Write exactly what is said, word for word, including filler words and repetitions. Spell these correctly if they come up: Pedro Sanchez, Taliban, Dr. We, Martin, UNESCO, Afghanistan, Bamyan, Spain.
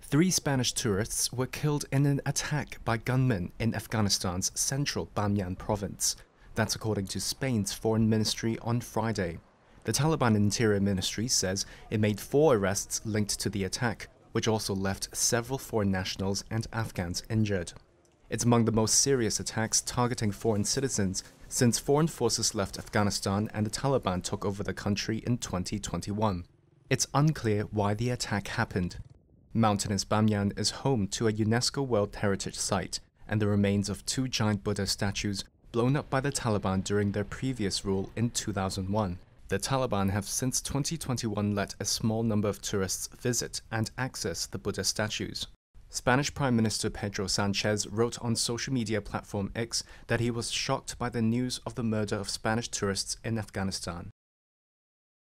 Three Spanish tourists were killed in an attack by gunmen in Afghanistan's central Bamyan province. That's according to Spain's foreign ministry on Friday. The Taliban Interior Ministry says it made four arrests linked to the attack, which also left several foreign nationals and Afghans injured. It's among the most serious attacks targeting foreign citizens since foreign forces left Afghanistan and the Taliban took over the country in twenty twenty-one. It's unclear why the attack happened. Mountainous Bamyan is home to a UNESCO World Heritage Site and the remains of two giant Buddha statues blown up by the Taliban during their previous rule in two thousand one. The Taliban have since twenty twenty-one let a small number of tourists visit and access the Buddha statues. Spanish Prime Minister Pedro Sanchez wrote on social media platform X that he was shocked by the news of the murder of Spanish tourists in Afghanistan.